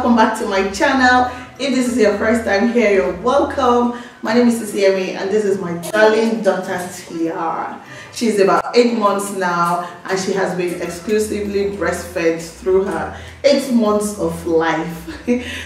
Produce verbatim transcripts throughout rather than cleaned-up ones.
welcome back to my channel. If this is your first time here, you're welcome. My name is Sisi Yemmie and this is my darling daughter Tiara. She's about eight months now and she has been exclusively breastfed through her eight months of life.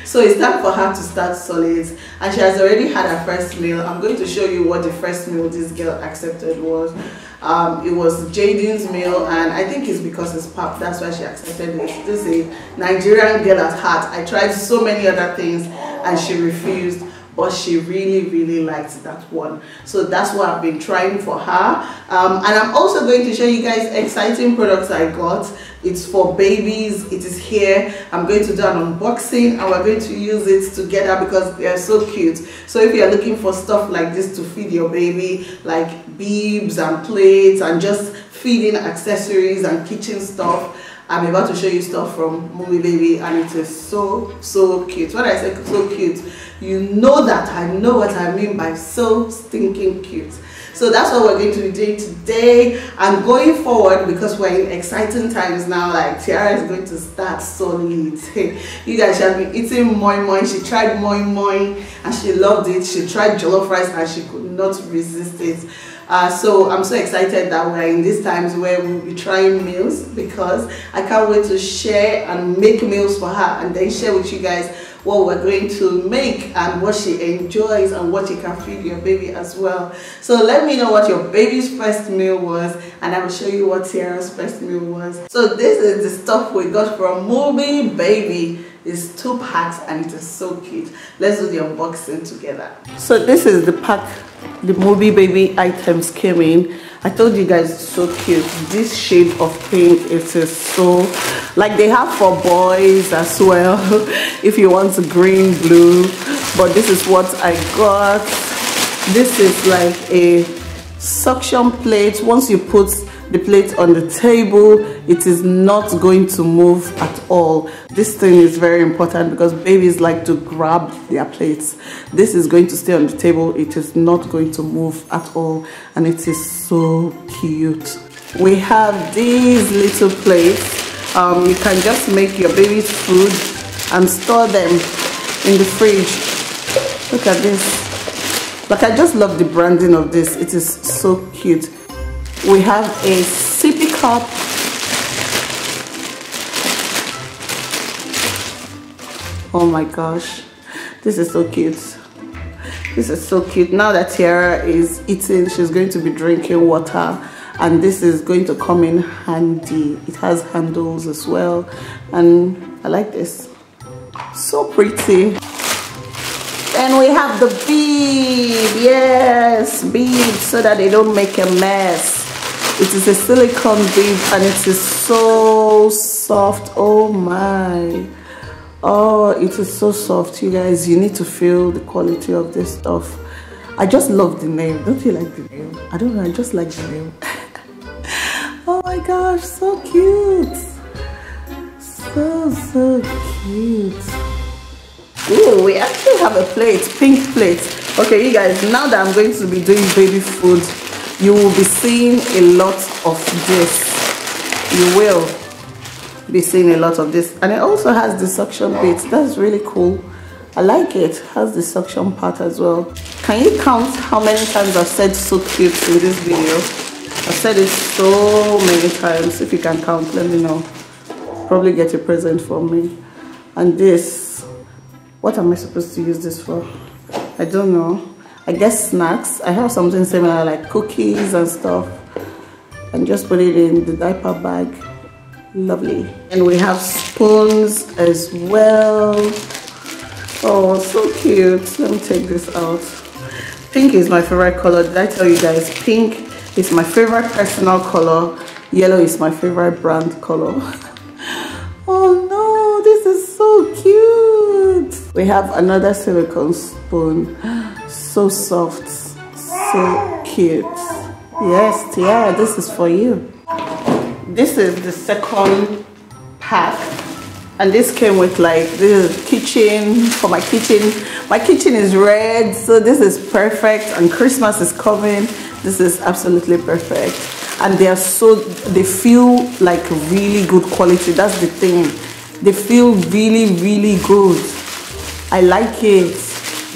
So it's time for her to start solids and she has already had her first meal. I'm going to show you what the first meal this girl accepted was. Um, it was Jaden's meal, and I think it's because it's pap, that's why she accepted it. This is a Nigerian girl at heart. I tried so many other things and she refused, but she really really liked that one. So that's what I've been trying for her, um, and I'm also going to show you guys exciting products I got. It's for babies. It is here. I'm going to do an unboxing and we're going to use it together because they are so cute. So if you're looking for stuff like this to feed your baby, like bibs and plates and just feeding accessories and kitchen stuff, I'm about to show you stuff from Moobi Baby and it is so so cute. When I say so cute, you know that I know what I mean by so stinking cute. So that's what we're going to be doing today and going forward, because we're in exciting times now. Like Tiara is going to start solid. You guys, she has been eating moi moi. She tried moi moi and she loved it. She tried jollof rice and she could not resist it. Uh, so I'm so excited that we're in these times where we'll be trying meals, because I can't wait to share and make meals for her and then share with you guys what we're going to make and what she enjoys and what you can feed your baby as well. So let me know what your baby's first meal was and I will show you what Tiara's first meal was. So this is the stuff we got from Moobi Baby. It's two packs and it is so cute. Let's do the unboxing together. So this is the pack the Moobi Baby items came in. I told you guys it's so cute. This shade of pink, it is so, like they have for boys as well if you want green, blue, but this is what I got. This is like a suction plate. Once you put the plate on the table, it is not going to move at all. This thing is very important because babies like to grab their plates. This is going to stay on the table. It is not going to move at all and it is so cute. We have these little plates. Um, you can just make your baby's food and store them in the fridge. Look at this. Like, I just love the branding of this. It is so cute. We have a sippy cup. Oh my gosh, this is so cute. This is so cute. Now that Tiara is eating, she's going to be drinking water and this is going to come in handy. It has handles as well and I like this. So pretty. And we have the bead. Yes, bead, so that they don't make a mess. It is a silicone bead and it is so soft. Oh my. Oh, it is so soft, you guys. You need to feel the quality of this stuff. I just love the name. Don't you like the name? I don't know, I just like the name. Oh my gosh, so cute. So, so cute. Ooh, we actually have a plate, pink plate. Okay, you guys, now that I'm going to be doing baby food, you will be seeing a lot of this. You will be seeing a lot of this. And it also has the suction bits. That's really cool. I like it. It has the suction part as well. Can you count how many times I've said so cute in this video? I've said it so many times. If you can count, let me know. Probably get a present for me. And this, what am I supposed to use this for? I don't know. I guess snacks. I have something similar like cookies and stuff, and just put it in the diaper bag. Lovely. And we have spoons as well. Oh, so cute. Let me take this out. Pink is my favorite color. Did I tell you guys? Pink is my favorite personal color. Yellow is my favorite brand color. Oh no, this is so cute. We have another silicone spoon. So soft, so cute. Yes, Tiara, this is for you. This is the second pack and this came with like, this is kitchen, for my kitchen. My kitchen is red, so this is perfect and Christmas is coming. This is absolutely perfect. And they are so, they feel like really good quality. That's the thing. They feel really, really good. I like it.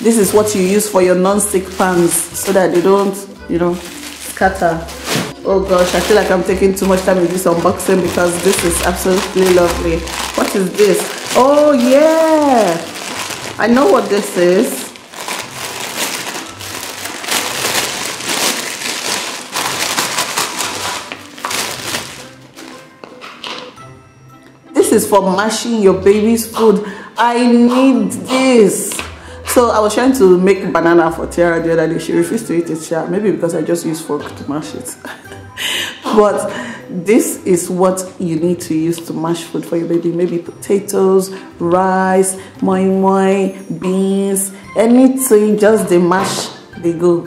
This is what you use for your non-stick pans so that they don't, you know, scatter. Oh gosh, I feel like I'm taking too much time with this unboxing because this is absolutely lovely. What is this? Oh yeah! I know what this is. This is for mashing your baby's food. I need this. So I was trying to make banana for Tiara the other day. She refused to eat it, yeah. Maybe because I just use fork to mash it. But this is what you need to use to mash food for your baby. Maybe potatoes, rice, moi moi, beans, anything. Just they mash, they go.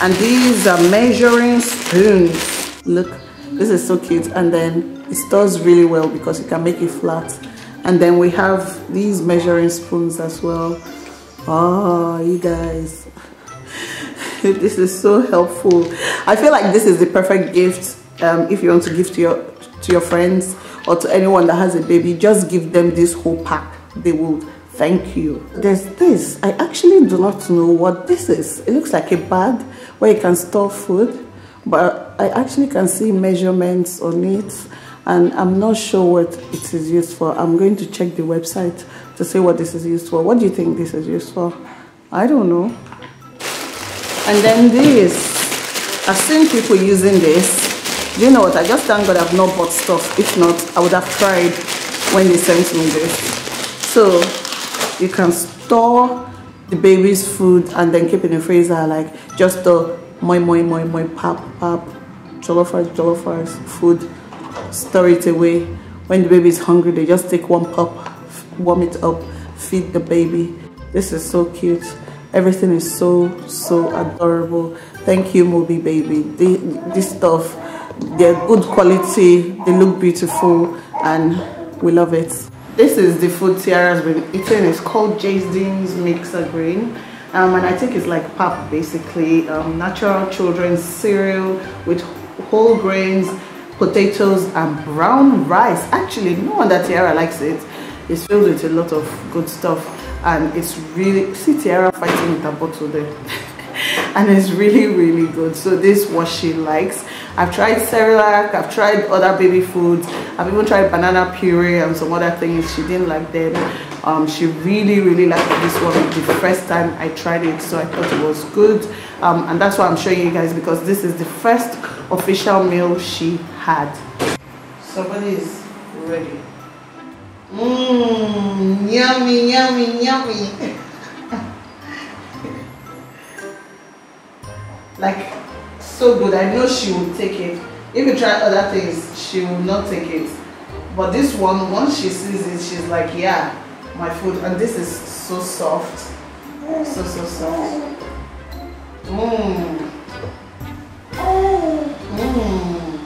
And these are measuring spoons. Look, this is so cute. And then it stores really well because you can make it flat. And then we have these measuring spoons as well. Oh, you guys. This is so helpful. I feel like this is the perfect gift um, if you want to give to your, to your friends or to anyone that has a baby. Just give them this whole pack. They will thank you. There's this. I actually do not know what this is. It looks like a bag where you can store food. But I actually can see measurements on it. And I'm not sure what it is used for. I'm going to check the website to see what this is used for. What do you think this is used for? I don't know. And then this. I've seen people using this. Do you know what? I just thank God I've not bought stuff. If not, I would have cried when they sent me this. So you can store the baby's food and then keep it in the freezer. Like just the moi moi moi moi pap pap, jollof rice jollof rice food. Store it away. When the baby is hungry, they just take one pop, warm it up, feed the baby. This is so cute. Everything is so, so adorable. Thank you, Moobi Baby. The, this stuff, they're good quality, they look beautiful, and we love it. This is the food Tiara's been eating. It's called Jaden's Mixer Grain. Um, and I think it's like pap, basically. Um, natural children's cereal with whole grains, potatoes and brown rice. Actually, no wonder Tiara likes it. It's filled with a lot of good stuff and it's really, see Tiara fighting with her bottle there. And it's really, really good. So this is what she likes. I've tried Cerelac, I've tried other baby foods. I've even tried banana puree and some other things. She didn't like them. Um, she really, really liked this one the first time I tried it. So I thought it was good. Um, and that's why I'm showing you guys because this is the first official meal she had. Somebody is ready. Mmm, yummy, yummy, yummy. Like, so good. I know she will take it. If you try other things, she will not take it. But this one, once she sees it, she's like, yeah, my food. And this is so soft. So, so soft. Mmm. Mmm.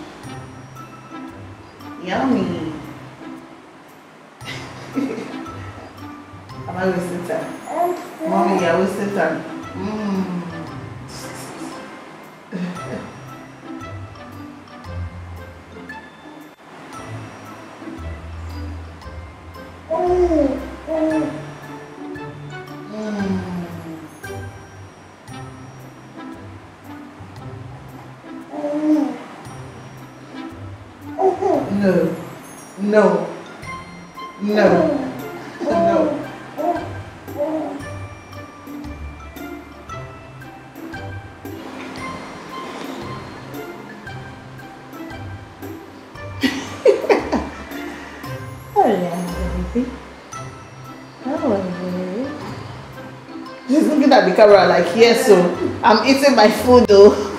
Yummy. Am I wasting time? Mommy, you're wasting time. Mmm. No, no, no, no. Hello, baby. Hello, baby. She's looking at the camera like, yes, so I'm eating my food though.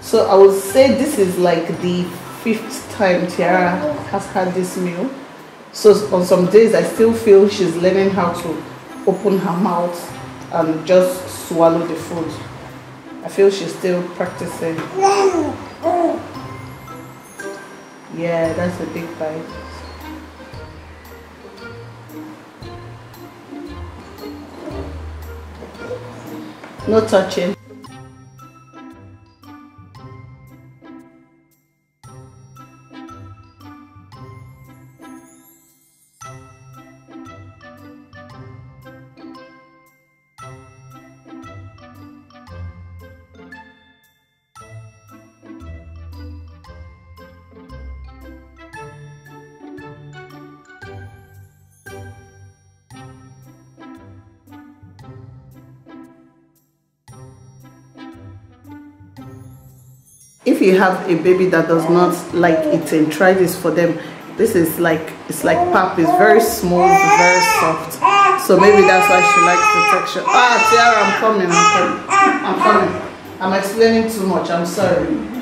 So I would say this is like the fifth time Tiara has had this meal. So on some days I still feel she's learning how to open her mouth and just swallow the food. I feel she's still practicing. Yeah, that's a big bite. No touching. if you have a baby that does not like eating, try this for them. This is like, it's like pap, it's very smooth, very soft. So maybe that's why she likes the texture. Ah, Tiara, I'm coming, I'm coming. I'm coming. I'm explaining too much, I'm sorry.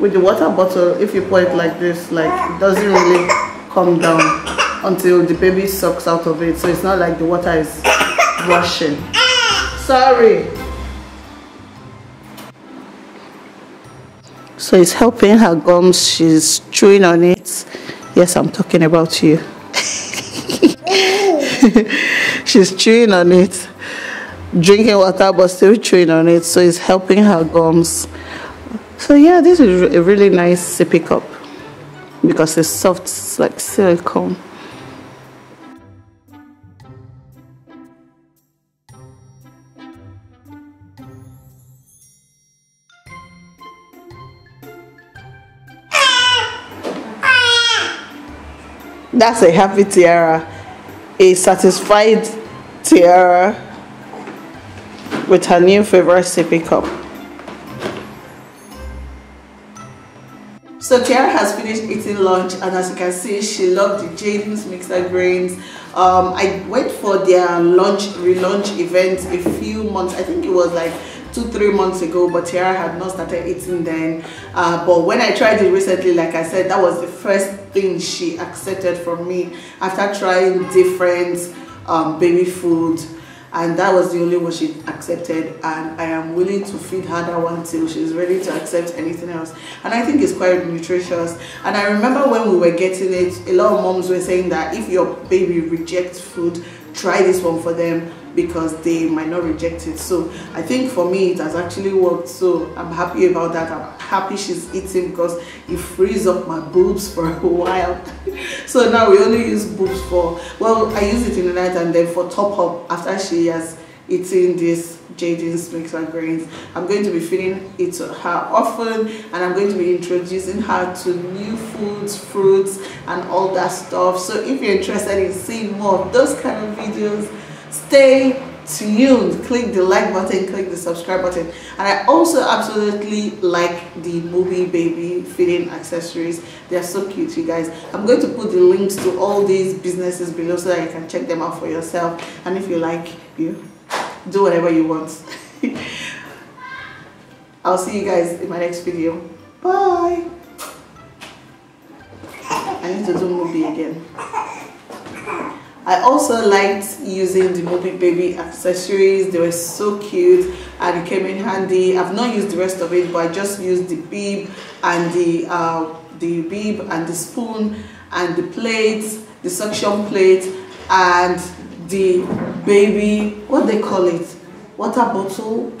With the water bottle, if you pour it like this, like it doesn't really come down until the baby sucks out of it. So it's not like the water is rushing. Sorry. So it's helping her gums. She's chewing on it. Yes, I'm talking about you. She's chewing on it. Drinking water but still chewing on it. So it's helping her gums. So yeah, this is a really nice sippy cup because it's soft, it's like silicone. That's a happy Tiara, a satisfied Tiara with her new favorite sippy cup. So Tiara has finished eating lunch, and as you can see, she loved the Jaden's Mixer Grains. Um, I went for their lunch relaunch event a few months, I think it was like two, three months ago, but Tiara had not started eating then. Uh, but when I tried it recently, like I said, that was the first thing she accepted from me after trying different um, baby food. And that was the only one she accepted, and I am willing to feed her that one till she's ready to accept anything else. And I think it's quite nutritious. And I remember when we were getting it, a lot of moms were saying that if your baby rejects food, try this one for them because they might not reject it. So I think for me it has actually worked, so I'm happy about that. I'm happy she's eating because it frees up my boobs for a while. So now we only use boobs for, well, I use it in the night and then for top up after she has eaten this Jaden's Mixer Grains. I'm going to be feeding it to her often, and I'm going to be introducing her to new foods, fruits and all that stuff. So if you're interested in seeing more of those kind of videos, stay tuned, click the like button, click the subscribe button. And I also absolutely like the Moobi Baby feeding accessories. They're so cute, you guys. I'm going to put the links to all these businesses below so that you can check them out for yourself. And if you like, you do whatever you want. I'll see you guys in my next video. Bye. I need to do Moobi again. I also liked using the Moobi Baby accessories. They were so cute and it came in handy. I've not used the rest of it, but I just used the bib and the uh, the bib and the spoon and the plates, the suction plate and the baby, what they call it, water bottle,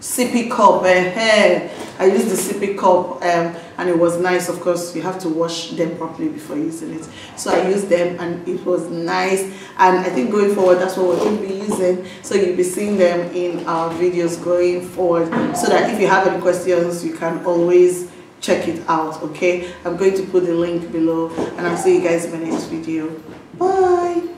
sippy cup. Eh? I used the sippy cup, um, and it was nice. Of course, you have to wash them properly before using it. So I used them and it was nice. And I think going forward, that's what we'll be using. So you'll be seeing them in our videos going forward. So that if you have any questions, you can always check it out, okay? I'm going to put the link below, and I'll see you guys in my next video. Bye!